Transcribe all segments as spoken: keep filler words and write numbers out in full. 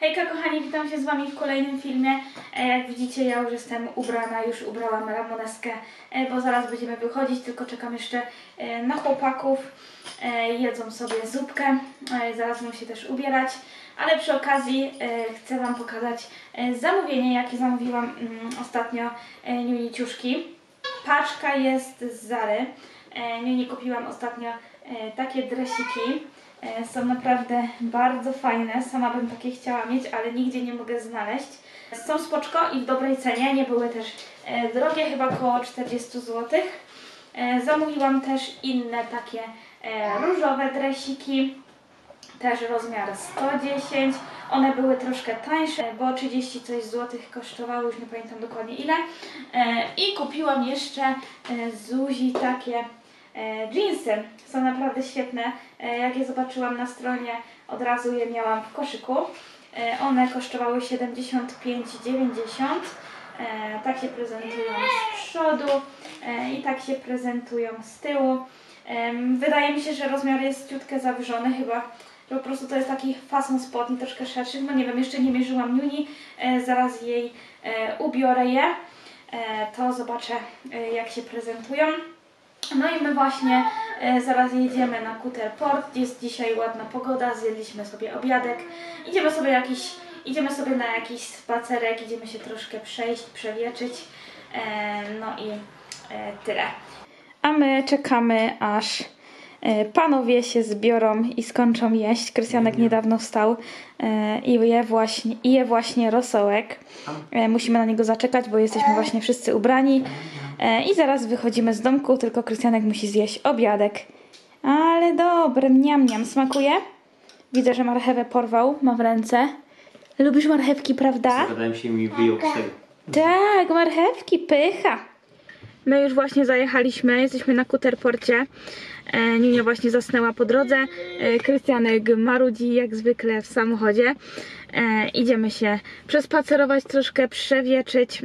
Hejka kochani, witam się z wami w kolejnym filmie. Jak widzicie, ja już jestem ubrana, już ubrałam ramoneskę, bo zaraz będziemy wychodzić, tylko czekam jeszcze na chłopaków. Jedzą sobie zupkę, zaraz mam się też ubierać, ale przy okazji chcę wam pokazać zamówienie, jakie zamówiłam ostatnio niuniciuszki. Paczka jest z Zary. Niuni kupiłam ostatnio takie dresiki. Są naprawdę bardzo fajne, sama bym takie chciała mieć, ale nigdzie nie mogę znaleźć. Są spoczko i w dobrej cenie, nie były też drogie, chyba około czterdzieści złotych. Zamówiłam też inne takie różowe dresiki, też rozmiar sto dziesięć. One były troszkę tańsze, bo trzydzieści coś złotych kosztowały, już nie pamiętam dokładnie ile. I kupiłam jeszcze Zuzi takie jeansy, są naprawdę świetne. Jak je zobaczyłam na stronie, od razu je miałam w koszyku. One kosztowały siedemdziesiąt pięć dziewięćdziesiąt. Tak się prezentują z przodu i tak się prezentują z tyłu. Wydaje mi się, że rozmiar jest ciutkę zawyżony chyba. Po prostu to jest taki fason spodni, troszkę szerszy. No nie wiem, jeszcze nie mierzyłam Niuni. Zaraz jej ubiorę je. To zobaczę, jak się prezentują. No i my właśnie e, zaraz jedziemy na Kuter Port, jest dzisiaj ładna pogoda, zjedliśmy sobie obiadek, idziemy sobie, jakiś, idziemy sobie na jakiś spacerek, idziemy się troszkę przejść, przewieczyć, e, no i e, tyle. A my czekamy, aż e, panowie się zbiorą i skończą jeść. Krystianek niedawno wstał e, i je właśnie, i je właśnie rosołek. E, musimy na niego zaczekać, bo jesteśmy właśnie wszyscy ubrani. I zaraz wychodzimy z domku, tylko Krystianek musi zjeść obiadek. Ale dobre, mniam, mniam, smakuje? Widzę, że marchewę porwał, ma w ręce. Lubisz marchewki, prawda? Zgadałem się, mi wyjął cztery. Tak, marchewki, pycha. My już właśnie zajechaliśmy, jesteśmy na Kuter Porcie. Niunia właśnie zasnęła po drodze. Krystianek marudzi jak zwykle w samochodzie. E, idziemy się przespacerować, troszkę przewieczyć,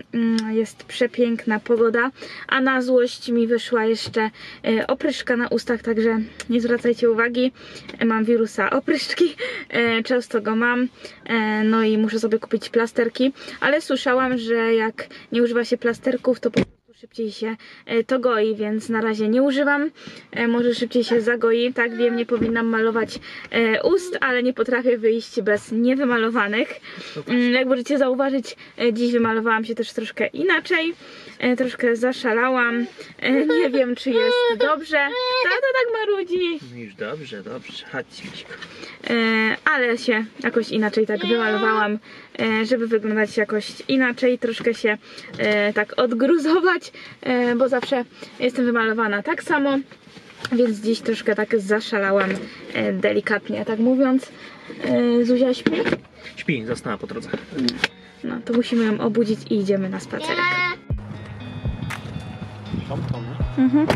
jest przepiękna pogoda, a na złość mi wyszła jeszcze e, opryszka na ustach, także nie zwracajcie uwagi, e, mam wirusa opryszki, e, często go mam, e, no i muszę sobie kupić plasterki, ale słyszałam, że jak nie używa się plasterków, to po prostu szybciej się e, to goi, więc na razie nie używam, e, może szybciej się zagoi, tak wiem, nie powinnam malować e, ust, ale nie potrafię wyjść bez niewymalowanych. Jak możecie zauważyć, dziś wymalowałam się też troszkę inaczej, troszkę zaszalałam, nie wiem, czy jest dobrze. Tata tak marudzi. No już dobrze, dobrze, chodź, Miśko. Ale się jakoś inaczej tak wymalowałam, żeby wyglądać jakoś inaczej, troszkę się tak odgruzować, bo zawsze jestem wymalowana tak samo. Więc dziś troszkę tak zaszalałam delikatnie, tak mówiąc. Zuzia śpi? Śpi, zasnęła po drodze. No to musimy ją obudzić i idziemy na spacerek. Mhm.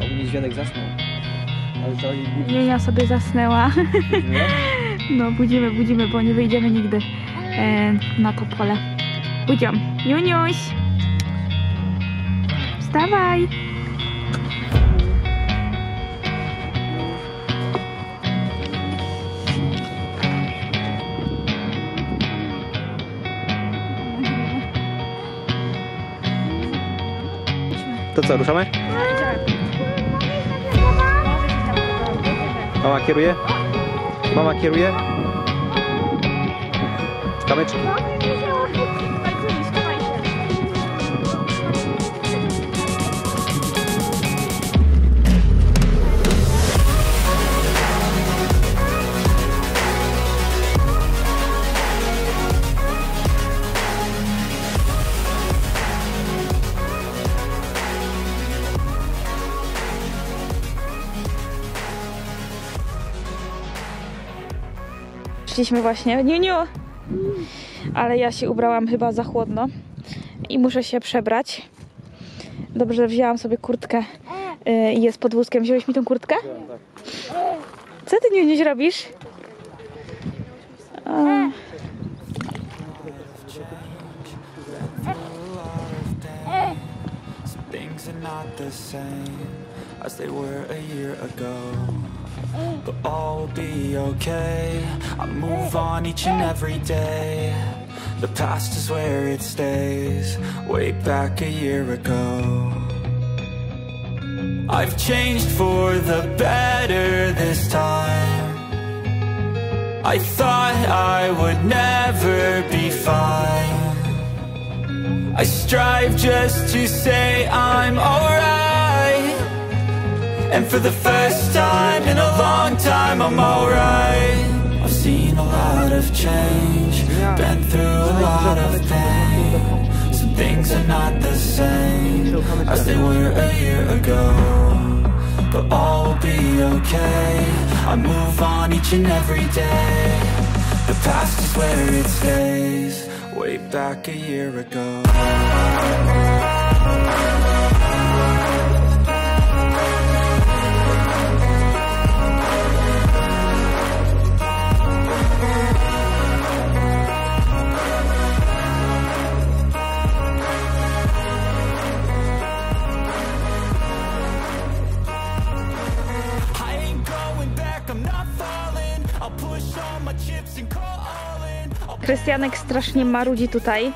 A u mnie związek zasnął. Niunia sobie zasnęła. No budzimy, budzimy, bo nie wyjdziemy nigdy e, na to pole. Budzią. Niuniuś! Wstawaj! To co, ruszamy? Mama kieruje? Mama kieruje? Kamyczki. Szliśmy właśnie, nie, nie, ale ja się ubrałam chyba za chłodno i muszę się przebrać. Dobrze, że wzięłam sobie kurtkę i jest pod wózkiem. Wziąłeś mi tą kurtkę? Co ty, Niuniuś, robisz? O. się kupić. The past is where it stays, way back a year ago. I've changed for the better this time. I thought I would never be fine. I strive just to say I'm alright. And for the first time in a long time, I'm alright. I've seen a lot of change, been through a lot of pain. Some things are not the same as they were a year ago. But all will be okay, I move on each and every day. The past is where it stays, way back a year ago. Krystianek strasznie marudzi tutaj.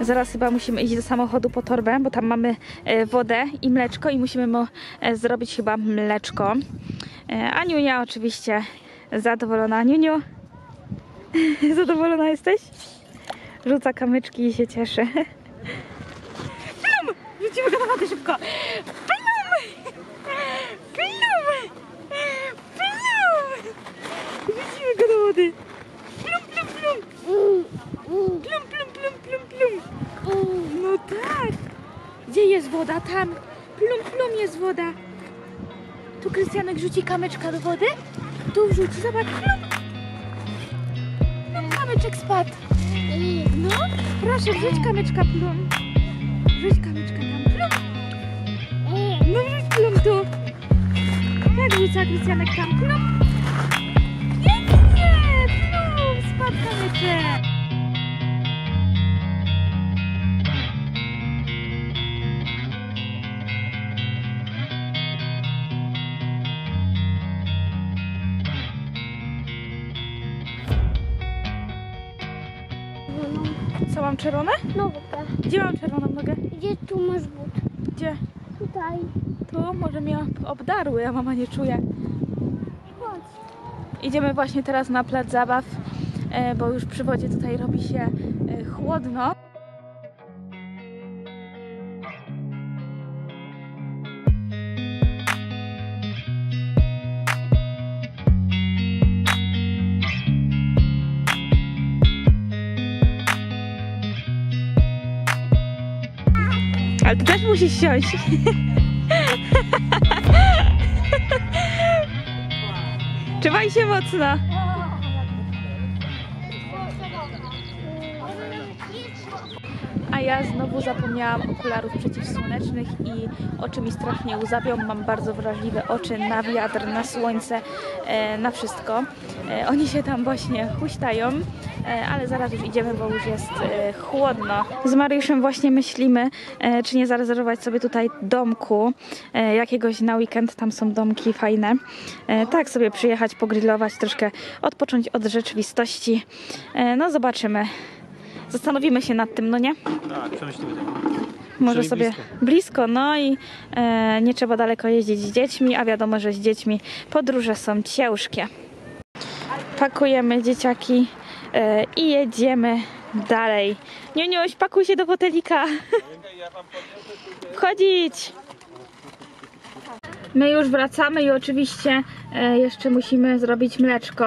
Zaraz chyba musimy iść do samochodu po torbę, bo tam mamy wodę i mleczko i musimy mu zrobić chyba mleczko. A Niunia oczywiście zadowolona. Niuniu, zadowolona jesteś? Rzuca kamyczki i się cieszy. Plum! Rzucimy go na wodę szybko. Plum! Plum! Plum! Rzucimy go do wody. Plum, plum, plum, plum, plum. No tak. Gdzie jest woda? Tam. Plum, plum jest woda. Tu Krystianek rzuci kamyczka do wody. Tu wrzuci. Zobacz. Plum. Plum, kamyczek spadł. No, proszę, wrzuć kamyczka, plum. Wrzuć kamyczka tam. Plum. No wrzuć plum tu. Tak rzuca Krystianek tam. Plum. Co, mam czerwone? Nogę. Gdzie mam czerwoną nogę? Gdzie tu masz but? Gdzie? Tutaj. To może mnie obdarły, a mama nie czuje. Chodź. Idziemy właśnie teraz na plac zabaw, bo już przy wodzie tutaj robi się chłodno. Ale ty też musisz siąść. Trzymaj się mocno. A ja znowu zapomniałam okularów przeciwsłonecznych i oczy mi strasznie łzawią. Mam bardzo wrażliwe oczy na wiatr, na słońce, na wszystko. Oni się tam właśnie huśtają, ale zaraz już idziemy, bo już jest chłodno. Z Mariuszem właśnie myślimy, czy nie zarezerwować sobie tutaj domku jakiegoś na weekend. Tam są domki fajne. Tak sobie przyjechać, pogrillować, troszkę odpocząć od rzeczywistości. No zobaczymy. Zastanowimy się nad tym, no nie? Tak, przemyślimy tak. Może sobie blisko. blisko, no i e, nie trzeba daleko jeździć z dziećmi, a wiadomo, że z dziećmi podróże są ciężkie. Pakujemy dzieciaki e, i jedziemy dalej. Niuniuś, pakuj się do fotelika. Wchodzić! My już wracamy i oczywiście e, jeszcze musimy zrobić mleczko.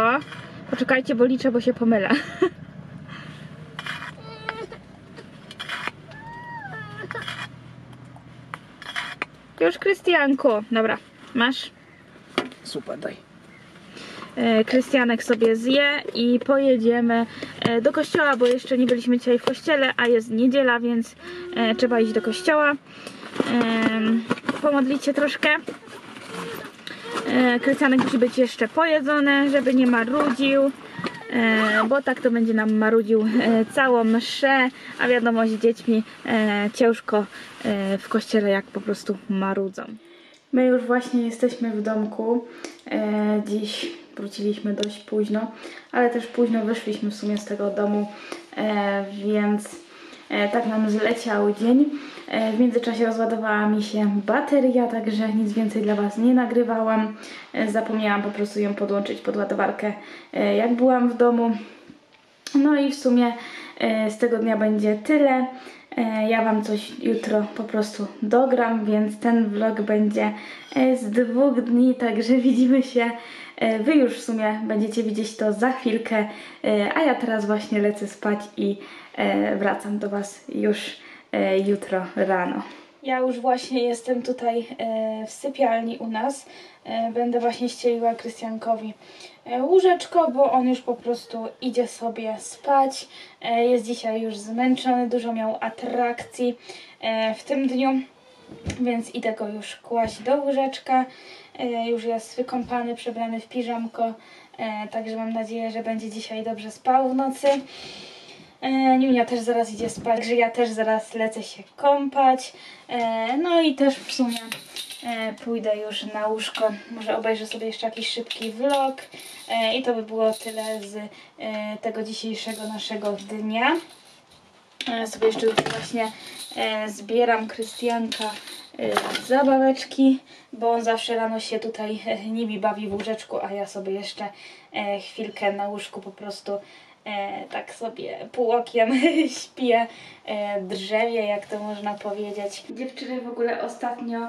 Poczekajcie, bo liczę, bo się pomylę. Już, Krystianku. Dobra, masz? Super, daj. Krystianek sobie zje i pojedziemy do kościoła, bo jeszcze nie byliśmy dzisiaj w kościele, a jest niedziela, więc trzeba iść do kościoła. Pomodlić się troszkę. Krystianek musi być jeszcze pojedzony, żeby nie marudził. e, bo tak to będzie nam marudził e, całą mszę, a wiadomo, z dziećmi e, ciężko e, w kościele, jak po prostu marudzą. My już właśnie jesteśmy w domku, e, dziś wróciliśmy dość późno, ale też późno wyszliśmy w sumie z tego domu, e, więc e, tak nam zleciał dzień. W międzyczasie rozładowała mi się bateria, także nic więcej dla Was nie nagrywałam. Zapomniałam po prostu ją podłączyć pod ładowarkę, jak byłam w domu. No i w sumie z tego dnia będzie tyle. Ja Wam coś jutro po prostu dogram, więc ten vlog będzie z dwóch dni, także widzimy się. Wy już w sumie będziecie widzieć to za chwilkę, a ja teraz właśnie lecę spać i wracam do Was już jutro rano. Ja już właśnie jestem tutaj w sypialni u nas. Będę właśnie ścieliła Krystiankowi łóżeczko, bo on już po prostu idzie sobie spać. Jest dzisiaj już zmęczony, dużo miał atrakcji w tym dniu, więc idę go już kłaść do łóżeczka. Już jest wykąpany, przebrany w piżamko, także mam nadzieję, że będzie dzisiaj dobrze spał w nocy. Niunia też zaraz idzie spać, także ja też zaraz lecę się kąpać. No i też w sumie pójdę już na łóżko. Może obejrzę sobie jeszcze jakiś szybki vlog. I to by było tyle z tego dzisiejszego naszego dnia. Ja sobie jeszcze właśnie zbieram Krystianka zabaweczki, bo on zawsze rano się tutaj nimi bawi w łóżeczku, a ja sobie jeszcze chwilkę na łóżku po prostu E, tak sobie półokiem śpię, e, drzewie, jak to można powiedzieć. Dziewczyny, w ogóle ostatnio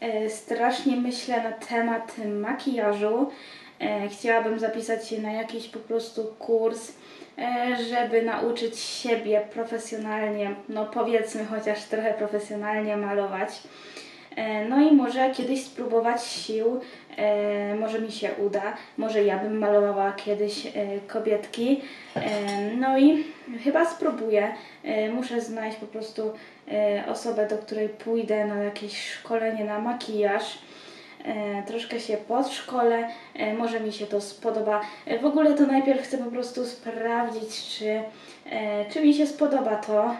e, strasznie myślę na temat makijażu. E, chciałabym zapisać się na jakiś po prostu kurs, e, żeby nauczyć siebie profesjonalnie, no powiedzmy chociaż trochę profesjonalnie malować. E, no i może kiedyś spróbować sił. E, może mi się uda, może ja bym malowała kiedyś e, kobietki, e, no i chyba spróbuję, e, muszę znaleźć po prostu e, osobę, do której pójdę na jakieś szkolenie na makijaż, e, troszkę się podszkolę, e, może mi się to spodoba. E, w ogóle to najpierw chcę po prostu sprawdzić, czy, e, czy mi się spodoba to,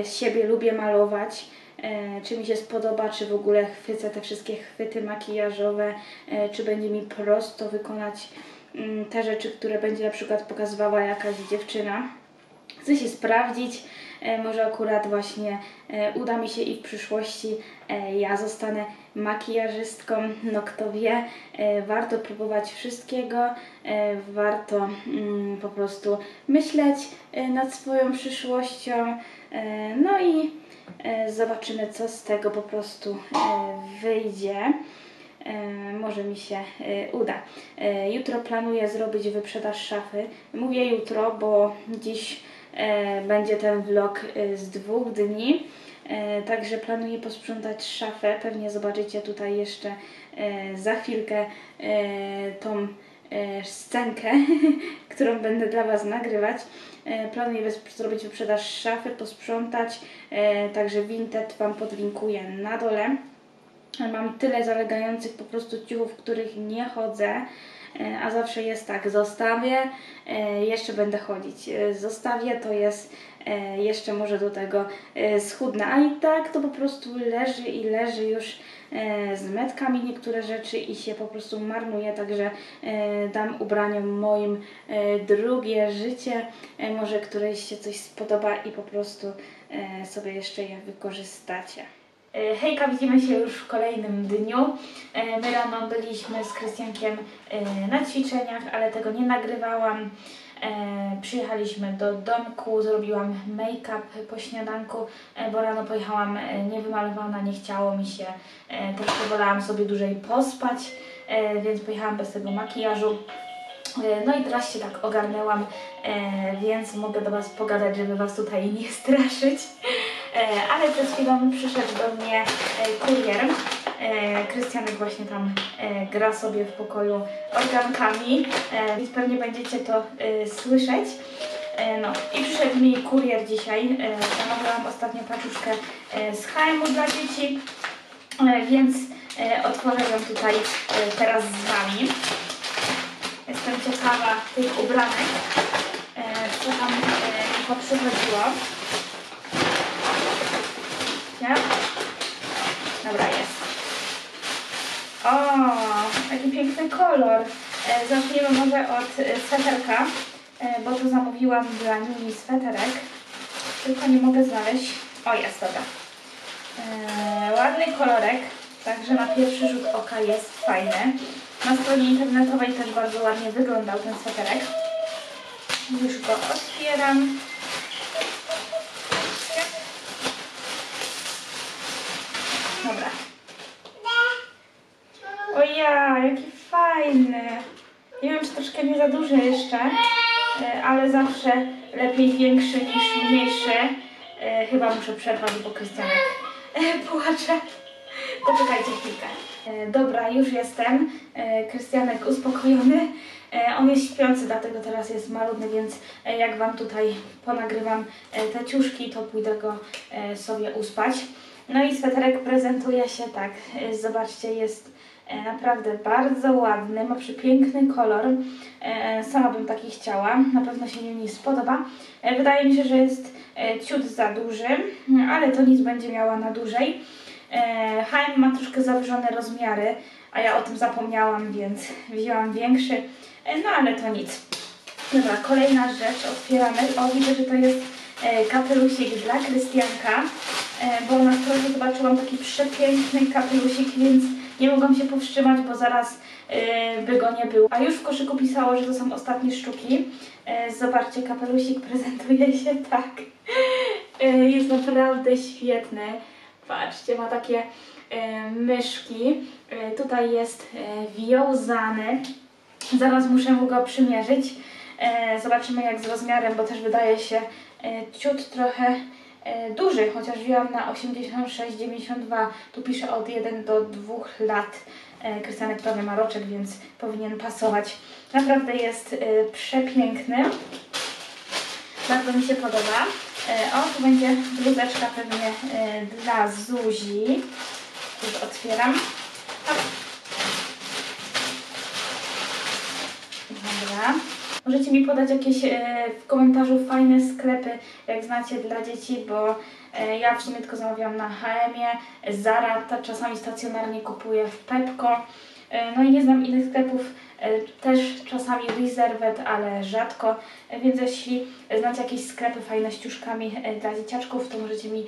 e, siebie lubię malować. E, czy mi się spodoba, czy w ogóle chwycę te wszystkie chwyty makijażowe, e, czy będzie mi prosto wykonać m, te rzeczy, które będzie na przykład pokazywała jakaś dziewczyna. Chcę się sprawdzić, e, może akurat właśnie e, uda mi się i w przyszłości e, ja zostanę makijażystką, no kto wie. E, warto próbować wszystkiego, e, warto mm, po prostu myśleć e, nad swoją przyszłością, e, no i zobaczymy, co z tego po prostu wyjdzie. Może mi się uda. Jutro planuję zrobić wyprzedaż szafy. Mówię jutro, bo dziś będzie ten vlog z dwóch dni. Także planuję posprzątać szafę. Pewnie zobaczycie tutaj jeszcze za chwilkę tą scenkę, którą będę dla Was nagrywać. Planuję zrobić wyprzedaż szafy, posprzątać, także Vinted Wam podlinkuję na dole. Mam tyle zalegających po prostu ciuchów, w których nie chodzę, a zawsze jest tak, zostawię, jeszcze będę chodzić, zostawię, to jest jeszcze może do tego schudnę, a i tak to po prostu leży i leży już z metkami niektóre rzeczy i się po prostu marnuje, także dam ubraniom moim drugie życie, może któreś się coś spodoba i po prostu sobie jeszcze je wykorzystacie. Hejka, widzimy się już w kolejnym dniu. My rano byliśmy z Krystiankiem na ćwiczeniach, ale tego nie nagrywałam. Przyjechaliśmy do domku, zrobiłam make-up po śniadanku, bo rano pojechałam niewymalowana, nie chciało mi się, też wolałam sobie dłużej pospać, więc pojechałam bez tego makijażu. No i teraz się tak ogarnęłam, więc mogę do Was pogadać, żeby Was tutaj nie straszyć. Ale przed chwilą przyszedł do mnie kurier. Krystianek właśnie tam gra sobie w pokoju organkami, więc pewnie będziecie to słyszeć. No i przyszedł mi kurier dzisiaj. Zamówiłam ostatnio paczuszkę z H and M dla dzieci, więc otworzę ją tutaj teraz z Wami. Jestem ciekawa tych ubranek, co tam poprzychodziło. Nie? Dobra, jest. O, taki piękny kolor. Zaczniemy może od sweterka, bo to zamówiłam dla Nini sweterek. Tylko nie mogę znaleźć. O, jest, dobra. Ładny kolorek, także na pierwszy rzut oka jest fajny. Na stronie internetowej też bardzo ładnie wyglądał ten sweterek. Już go otwieram. Dobra. Oja, jaki fajny. Nie wiem, czy troszkę nie za duży jeszcze, ale zawsze lepiej większy niż mniejszy. Chyba muszę przerwać, bo Krystianek płacze. Poczekajcie chwilkę. Dobra, już jestem. Krystianek uspokojony. On jest śpiący, dlatego teraz jest marudny, więc jak wam tutaj ponagrywam te ciuszki, to pójdę go sobie uspać. No i sweterek prezentuje się tak. Zobaczcie, jest naprawdę bardzo ładny, ma przepiękny kolor. Sama bym taki chciała, na pewno się mi spodoba. Wydaje mi się, że jest ciut za duży, ale to nic, będzie miała na dłużej. H and M ma troszkę zawyżone rozmiary, a ja o tym zapomniałam, więc wzięłam większy, no ale to nic. Dobra, kolejna rzecz, otwieramy. O, widzę, że to jest kapelusik dla Krystianka, bo na stronie zobaczyłam taki przepiękny kapelusik, więc nie mogłam się powstrzymać, bo zaraz by go nie było. A już w koszyku pisało, że to są ostatnie sztuki. Zobaczcie, kapelusik prezentuje się tak. Jest naprawdę świetny. Patrzcie, ma takie myszki. Tutaj jest wiązany. Zaraz muszę mu go przymierzyć. Zobaczymy, jak z rozmiarem, bo też wydaje się ciut trochę duży, chociaż wzięłam na osiemdziesiąt sześć dziewięćdziesiąt dwa, tu piszę od jeden do dwóch lat. Krystianek prawie ma roczek, więc powinien pasować. Naprawdę jest przepiękny. Bardzo mi się podoba. O, tu będzie bluzeczka pewnie dla Zuzi. Już otwieram. Hop. Dobra. Możecie mi podać jakieś w komentarzu fajne sklepy, jak znacie, dla dzieci, bo ja w sumie tylko zamawiam na H and M, Zara, czasami stacjonarnie kupuję w Pepco. No i nie znam innych sklepów, też czasami Reserved, ale rzadko. Więc jeśli znacie jakieś sklepy fajne z ciuszkami dla dzieciaczków, to możecie mi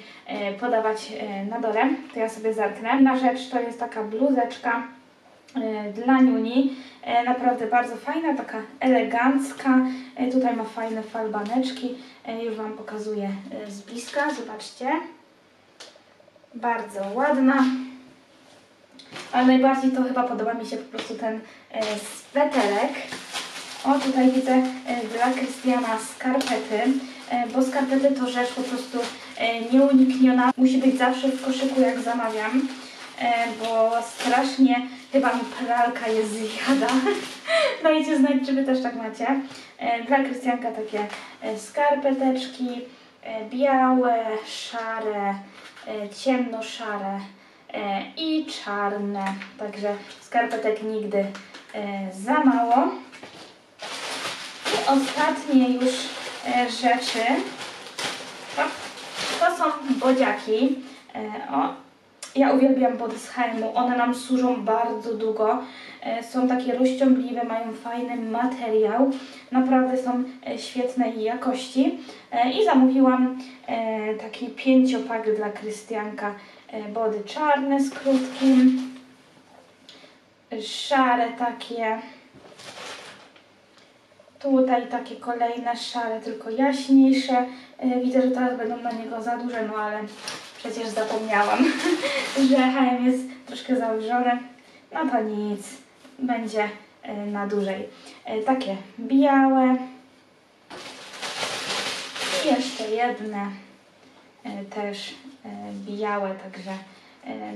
podawać na dole, to ja sobie zerknę. Inna rzecz to jest taka bluzeczka dla Niuni, naprawdę bardzo fajna, taka elegancka, tutaj ma fajne falbaneczki, już wam pokazuję z bliska, zobaczcie, bardzo ładna, ale najbardziej to chyba podoba mi się po prostu ten sweterek. O, tutaj widzę dla Krystiana skarpety, bo skarpety to rzecz po prostu nieunikniona, musi być zawsze w koszyku, jak zamawiam, bo strasznie chyba mi pralka je zjada. Dajcie znać, czy wy też tak macie. Dla Krystianka takie skarpeteczki białe, szare, ciemnoszare i czarne. Także skarpetek nigdy za mało. I ostatnie już rzeczy to są bodziaki. O! Ja uwielbiam body z H and M, one nam służą bardzo długo, są takie rozciągliwe, mają fajny materiał, naprawdę są świetnej jakości. I zamówiłam taki pięciopak dla Krystianka, body czarne z krótkim, szare takie, tutaj takie kolejne szare, tylko jaśniejsze, widzę, że teraz będą na niego za duże, no ale... Przecież zapomniałam, że H and M jest troszkę zawyżone, no to nic, będzie na dłużej. Takie białe i jeszcze jedne też białe, także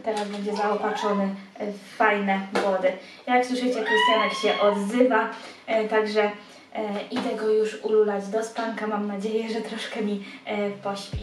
teraz będzie zaopatrzony w fajne body. Jak słyszycie, Krystianek się odzywa, także idę go już ululać do spanka, mam nadzieję, że troszkę mi pośpi.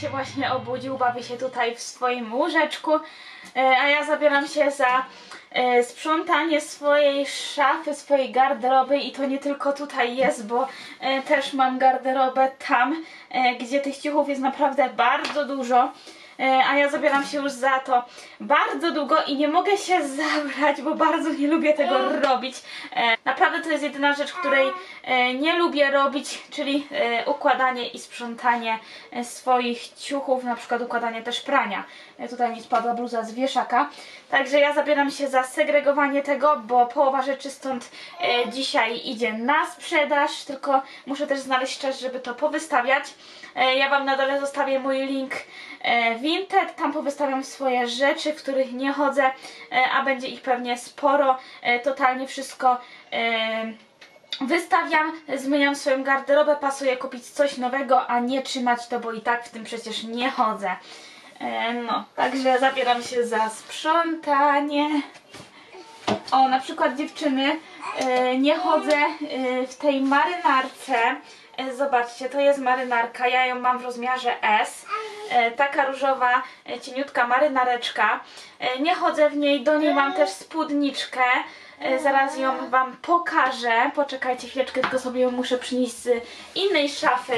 się właśnie obudził, bawi się tutaj w swoim łóżeczku, a ja zabieram się za sprzątanie swojej szafy, swojej garderoby i to nie tylko tutaj jest, bo też mam garderobę tam, gdzie tych ciuchów jest naprawdę bardzo dużo. A ja zabieram się już za to bardzo długo i nie mogę się zabrać, bo bardzo nie lubię tego robić. Naprawdę to jest jedyna rzecz, której nie lubię robić, czyli układanie i sprzątanie swoich ciuchów, na przykład układanie też prania. Tutaj mi spadła bluza z wieszaka. Także ja zabieram się za segregowanie tego, bo połowa rzeczy stąd dzisiaj idzie na sprzedaż, tylko muszę też znaleźć czas, żeby to powystawiać. Ja Wam na dole zostawię mój link Vinted, tam powystawiam swoje rzeczy, w których nie chodzę, a będzie ich pewnie sporo. Totalnie wszystko wystawiam, zmieniam swoją garderobę, pasuje kupić coś nowego, a nie trzymać to, bo i tak w tym przecież nie chodzę. No, także zabieram się za sprzątanie. O, na przykład dziewczyny, nie chodzę w tej marynarce. Zobaczcie, to jest marynarka, ja ją mam w rozmiarze S, taka różowa, cieniutka marynareczka. Nie chodzę w niej, do niej mam też spódniczkę, zaraz ją Wam pokażę. Poczekajcie chwileczkę, tylko sobie ją muszę przynieść z innej szafy.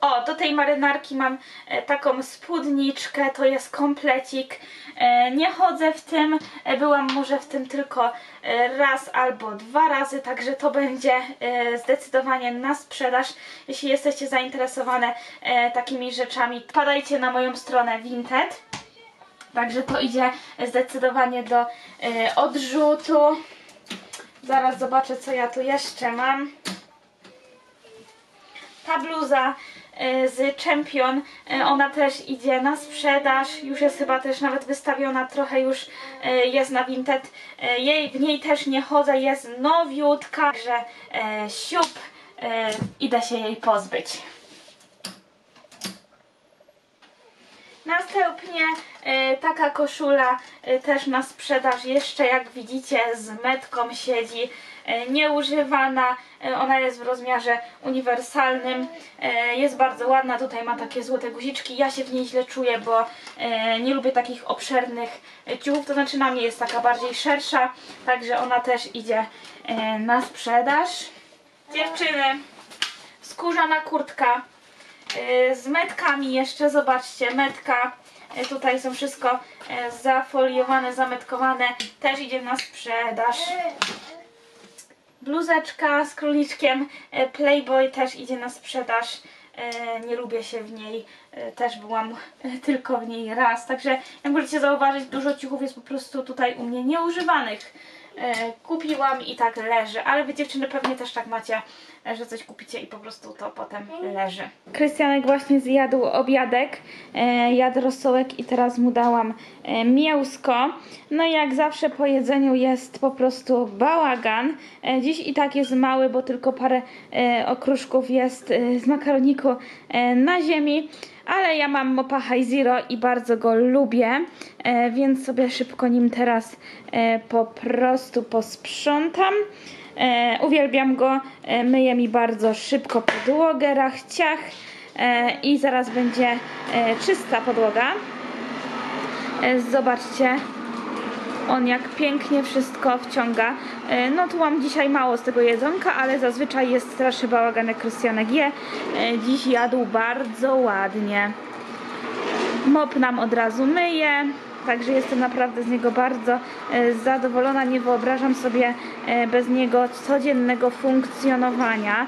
O, do tej marynarki mam taką spódniczkę, to jest komplecik. Nie chodzę w tym, byłam może w tym tylko raz albo dwa razy, także to będzie zdecydowanie na sprzedaż. Jeśli jesteście zainteresowane takimi rzeczami, wpadajcie na moją stronę Vinted. Także to idzie zdecydowanie do odrzutu. Zaraz zobaczę, co ja tu jeszcze mam. Ta bluza z Champion, ona też idzie na sprzedaż, już jest chyba też nawet wystawiona, trochę już jest na Vinted. Jej, w niej też nie chodzę, jest nowiutka, także siup, idę się jej pozbyć. Następnie taka koszula też na sprzedaż, jeszcze jak widzicie z metką siedzi, nieużywana, ona jest w rozmiarze uniwersalnym, jest bardzo ładna, tutaj ma takie złote guziczki, ja się w niej źle czuję, bo nie lubię takich obszernych ciuchów, to znaczy na mnie jest taka bardziej szersza, także ona też idzie na sprzedaż. Dziewczyny, skórzana kurtka z metkami jeszcze, zobaczcie, metka, tutaj są wszystko zafoliowane, zametkowane, też idzie na sprzedaż. Bluzeczka z króliczkiem Playboy też idzie na sprzedaż, nie lubię się w niej, też byłam tylko w niej raz, także jak możecie zauważyć, dużo ciuchów jest po prostu tutaj u mnie nieużywanych. Kupiłam i tak leży, ale wy dziewczyny pewnie też tak macie, że coś kupicie i po prostu to potem leży. Krystianek właśnie zjadł obiadek, jadł rosołek i teraz mu dałam mięsko. No i jak zawsze po jedzeniu jest po prostu bałagan. Dziś i tak jest mały, bo tylko parę okruszków jest z makaroniku na ziemi. Ale ja mam mopa Hajero i bardzo go lubię, więc sobie szybko nim teraz po prostu posprzątam. Uwielbiam go, myję mi bardzo szybko podłogę, rachciach i zaraz będzie czysta podłoga. Zobaczcie, on jak pięknie wszystko wciąga. No tu mam dzisiaj mało z tego jedzonka, ale zazwyczaj jest straszny bałagan, jak Krystianek je. Dziś jadł bardzo ładnie. Mop nam od razu myje, także jestem naprawdę z niego bardzo zadowolona. Nie wyobrażam sobie bez niego codziennego funkcjonowania,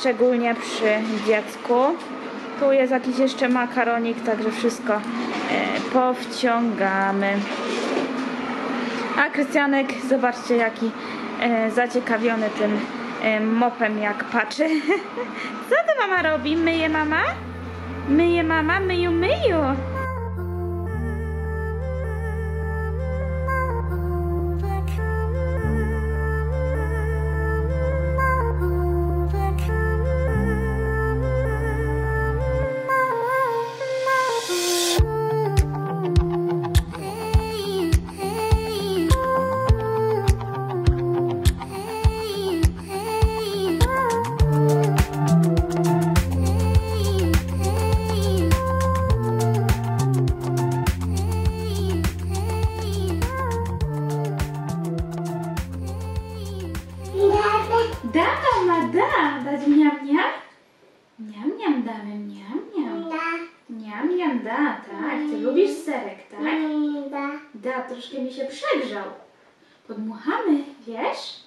szczególnie przy dziecku. Tu jest jakiś jeszcze makaronik, także wszystko powciągamy. A Krystianek, zobaczcie jaki e, zaciekawiony tym e, mopem, jak patrzy. Co to mama robi? Myje mama? Myje mama? Myju, myju! damy miam, miam. Miam, miam, da, tak. Ty lubisz serek, tak? Da. Da, troszkę mi się przegrzał. Podmuchamy, wiesz?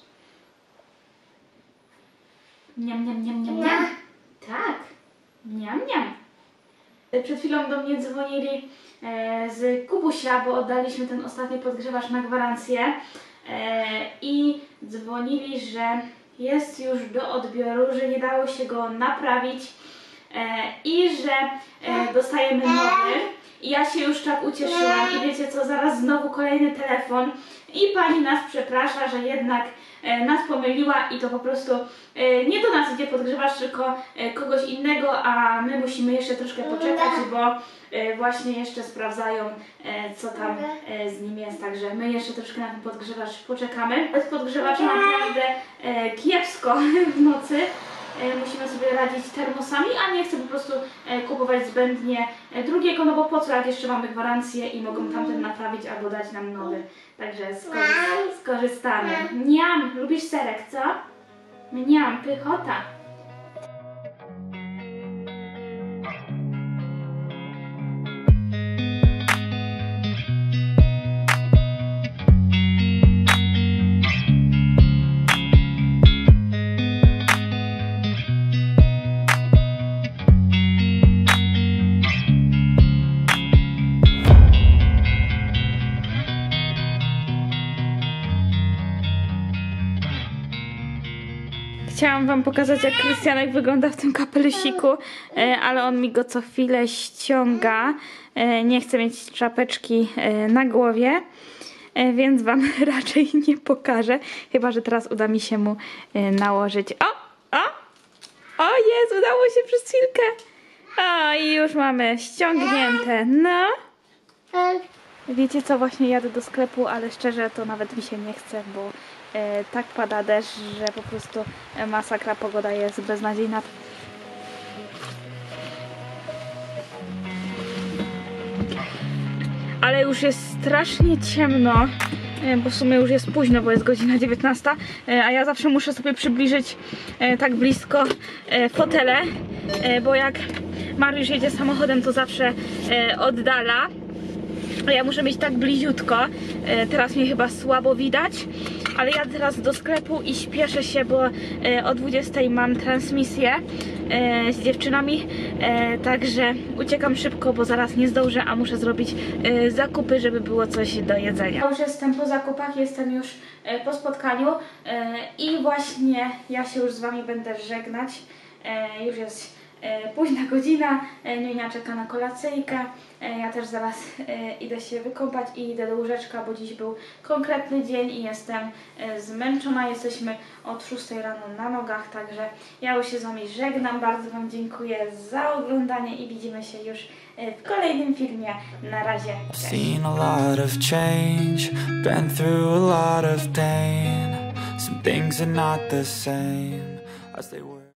Miam, miam, miam, miam, miam. Tak. Miam, miam. Przed chwilą do mnie dzwonili z Kubusia, bo oddaliśmy ten ostatni podgrzewacz na gwarancję i dzwonili, że jest już do odbioru, że nie dało się go naprawić i że dostajemy nowy. I ja się już tak ucieszyłam i wiecie co, zaraz znowu kolejny telefon i pani nas przeprasza, że jednak nas pomyliła i to po prostu nie do nas idzie podgrzewacz, tylko kogoś innego, a my musimy jeszcze troszkę poczekać, bo właśnie jeszcze sprawdzają, co tam z nim jest, także my jeszcze troszkę na ten podgrzewacz poczekamy. Bez podgrzewacza naprawdę kiepsko w nocy. Musimy sobie radzić termosami, a nie chcę po prostu kupować zbędnie drugiego, no bo po co, jak jeszcze mamy gwarancję i mogą tamten naprawić albo dać nam nowy. Także skorzystamy. Niam! Lubisz serek, co? Niam, pychota! Chciałam wam pokazać, jak Krystianek wygląda w tym kapelusiku, ale on mi go co chwilę ściąga. Nie chce mieć czapeczki na głowie, więc wam raczej nie pokażę. Chyba że teraz uda mi się mu nałożyć. O! O! O jest! Udało się przez chwilkę! O! I już mamy ściągnięte. No! Wiecie co? Właśnie jadę do sklepu, ale szczerze to nawet mi się nie chce, bo tak pada deszcz, że po prostu masakra, pogoda jest beznadziejna. Ale już jest strasznie ciemno, bo w sumie już jest późno, bo jest godzina dziewiętnasta, a ja zawsze muszę sobie przybliżyć tak blisko fotele, bo jak Mariusz jedzie samochodem, to zawsze oddala. Ja muszę mieć tak bliziutko, teraz mnie chyba słabo widać, ale ja teraz do sklepu i śpieszę się, bo o dwudziestej mam transmisję z dziewczynami, także uciekam szybko, bo zaraz nie zdążę, a muszę zrobić zakupy, żeby było coś do jedzenia. Ja już jestem po zakupach, jestem już po spotkaniu i właśnie ja się już z wami będę żegnać, już jest późna godzina, Niunia czeka na kolacyjkę, ja też zaraz idę się wykąpać i idę do łóżeczka, bo dziś był konkretny dzień i jestem zmęczona, jesteśmy od szóstej rano na nogach, także ja już się z wami żegnam, bardzo wam dziękuję za oglądanie i widzimy się już w kolejnym filmie, na razie, cześć!